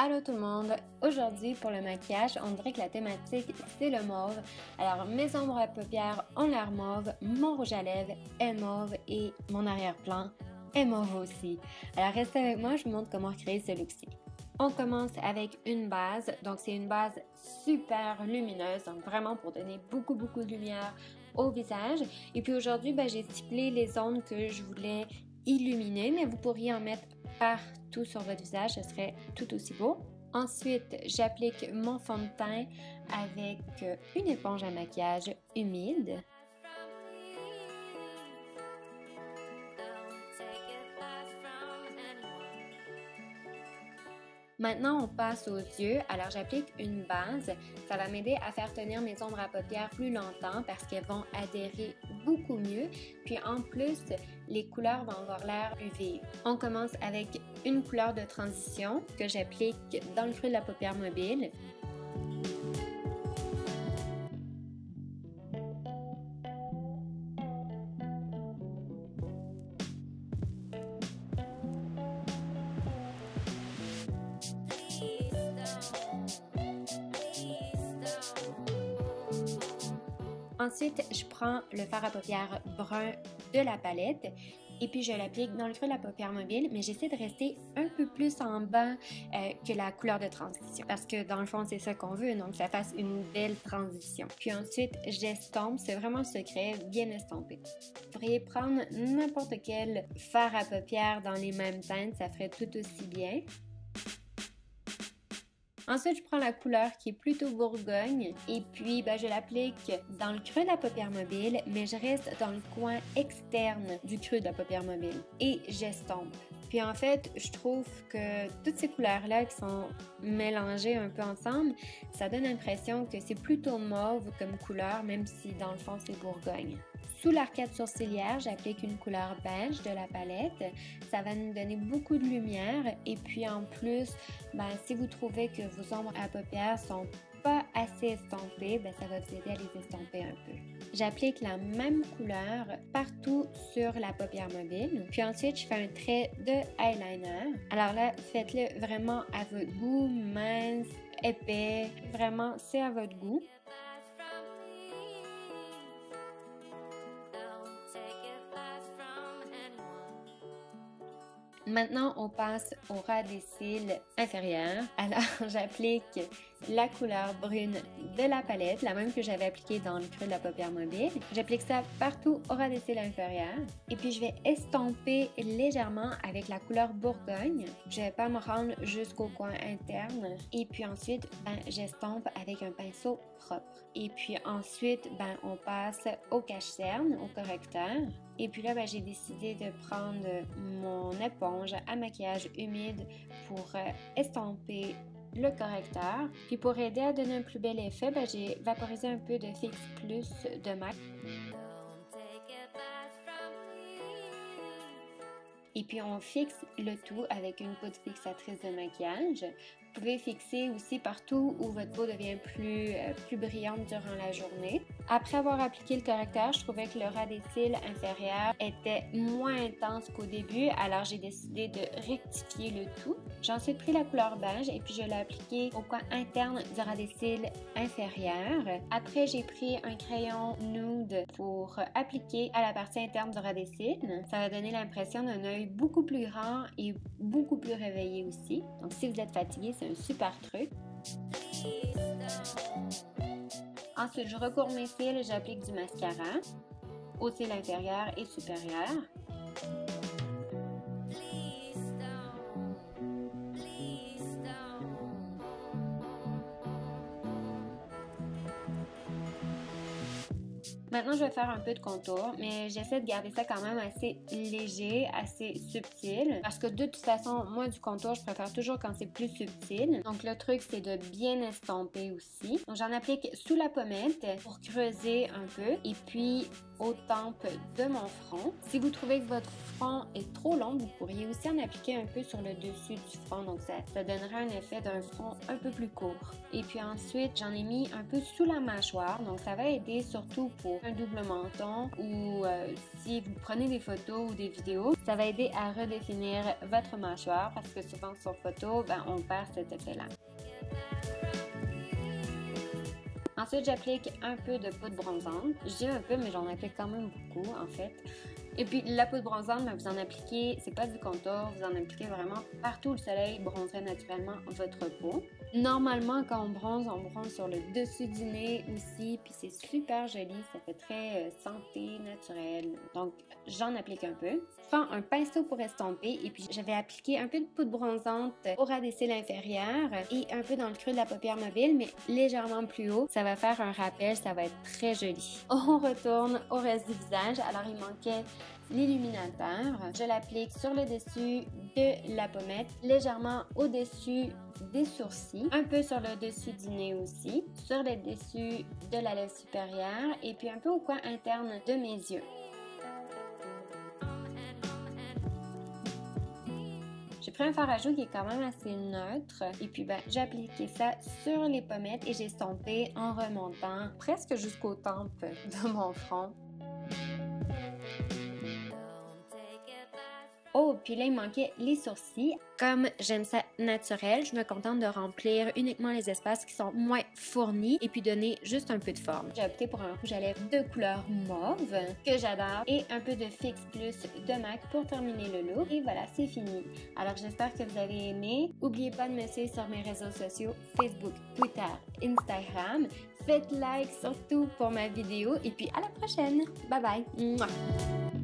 Allô tout le monde! Aujourd'hui pour le maquillage, on dirait que la thématique c'est le mauve. Alors mes ombres à paupières ont l'air mauve, mon rouge à lèvres est mauve et mon arrière-plan est mauve aussi. Alors restez avec moi, je vous montre comment créer ce look-ci. On commence avec une base, donc c'est une base super lumineuse, donc vraiment pour donner beaucoup de lumière au visage. Et puis aujourd'hui, j'ai ciblé les zones que je voulais illuminer, mais vous pourriez en mettre partout sur votre visage, ce serait tout aussi beau. Ensuite, j'applique mon fond de teint avec une éponge à maquillage humide. Maintenant, on passe aux yeux. Alors, j'applique une base. Ça va m'aider à faire tenir mes ombres à paupières plus longtemps parce qu'elles vont adhérer beaucoup mieux. Puis en plus, les couleurs vont avoir l'air plus vives. On commence avec une couleur de transition que j'applique dans le creux de la paupière mobile. Ensuite, je prends le fard à paupières brun de la palette et puis je l'applique dans le creux de la paupière mobile, mais j'essaie de rester un peu plus en bas que la couleur de transition parce que dans le fond, c'est ça qu'on veut, donc ça fasse une belle transition. Puis ensuite, j'estompe, c'est vraiment le secret, bien estompé. Vous pourriez prendre n'importe quel fard à paupières dans les mêmes teintes, ça ferait tout aussi bien. Ensuite, je prends la couleur qui est plutôt bourgogne et puis je l'applique dans le creux de la paupière mobile, mais je reste dans le coin externe du creux de la paupière mobile et j'estompe. Puis en fait, je trouve que toutes ces couleurs-là qui sont mélangées un peu ensemble, ça donne l'impression que c'est plutôt mauve comme couleur, même si dans le fond, c'est bourgogne. Sous l'arcade sourcilière, j'applique une couleur beige de la palette. Ça va nous donner beaucoup de lumière. Et puis en plus, si vous trouvez que vos ombres à paupières sont pas assez estompées, ça va vous aider à les estomper un peu. J'applique la même couleur partout sur la paupière mobile. Puis ensuite, je fais un trait de eyeliner. Alors là, faites-le vraiment à votre goût, mince, épais. Vraiment, c'est à votre goût. Maintenant, on passe au ras des cils inférieurs. Alors, j'applique la couleur brune de la palette, la même que j'avais appliquée dans le creux de la paupière mobile. J'applique ça partout au ras des cils inférieurs. Et puis, je vais estomper légèrement avec la couleur bourgogne. Je ne vais pas me rendre jusqu'au coin interne. Et puis ensuite, j'estompe avec un pinceau propre. Et puis ensuite, on passe au cache-cerne, au correcteur. Et puis là, j'ai décidé de prendre mon éponge à maquillage humide pour estomper le correcteur. Puis pour aider à donner un plus bel effet, j'ai vaporisé un peu de Fix Plus de MAC. Et puis on fixe le tout avec une poudre fixatrice de maquillage. Vous pouvez fixer aussi partout où votre peau devient plus brillante durant la journée. Après avoir appliqué le correcteur, je trouvais que le ras des cils inférieurs était moins intense qu'au début, alors j'ai décidé de rectifier le tout. J'ai ensuite pris la couleur beige et puis je l'ai appliquée au coin interne du ras des cils inférieurs. Après, j'ai pris un crayon nude pour appliquer à la partie interne du ras des cils. Ça va donner l'impression d'un œil beaucoup plus grand et beaucoup plus réveillé aussi. Donc si vous êtes fatigué, c'est un super truc. Ensuite, je recourbe mes cils et j'applique du mascara aux cils inférieurs et supérieurs. Maintenant, je vais faire un peu de contour, mais j'essaie de garder ça quand même assez léger, assez subtil. Parce que de toute façon, moi, du contour, je préfère toujours quand c'est plus subtil. Donc, le truc, c'est de bien estomper aussi. Donc, j'en applique sous la pommette pour creuser un peu. Et puis, aux tempes de mon front. Si vous trouvez que votre front est trop long, vous pourriez aussi en appliquer un peu sur le dessus du front. Donc ça donnera un effet d'un front un peu plus court. Et puis ensuite, j'en ai mis un peu sous la mâchoire. Donc ça va aider surtout pour un double menton ou si vous prenez des photos ou des vidéos, ça va aider à redéfinir votre mâchoire parce que souvent sur photo, on perd cet effet-là. Ensuite, j'applique un peu de poudre bronzante. Je dis un peu, mais j'en applique quand même beaucoup en fait. Et puis la poudre bronzante, vous en appliquez, c'est pas du contour, vous en appliquez vraiment partout où le soleil bronzerait naturellement votre peau. Normalement, quand on bronze sur le dessus du nez aussi, puis c'est super joli, ça fait très santé, naturelle. Donc j'en applique un peu. Je prends un pinceau pour estomper et puis je vais appliquer un peu de poudre bronzante au ras des cils inférieurs et un peu dans le creux de la paupière mobile, mais légèrement plus haut. Ça va faire un rappel, ça va être très joli. On retourne au reste du visage, alors il manquait l'illuminateur. Je l'applique sur le dessus de la pommette, légèrement au-dessus des sourcils, un peu sur le dessus du nez aussi, sur le dessus de la lèvre supérieure et puis un peu au coin interne de mes yeux. J'ai pris un fard à joues qui est quand même assez neutre et puis j'ai appliqué ça sur les pommettes et j'ai estompé en remontant presque jusqu'aux tempes de mon front. Oh, puis là, il manquait les sourcils. Comme j'aime ça naturel, je me contente de remplir uniquement les espaces qui sont moins fournis et puis donner juste un peu de forme. J'ai opté pour un rouge à lèvres de couleur mauve que j'adore et un peu de Fix Plus de MAC pour terminer le look. Et voilà, c'est fini. Alors, j'espère que vous avez aimé. N'oubliez pas de me suivre sur mes réseaux sociaux Facebook, Twitter, Instagram. Faites like surtout pour ma vidéo et puis à la prochaine. Bye bye!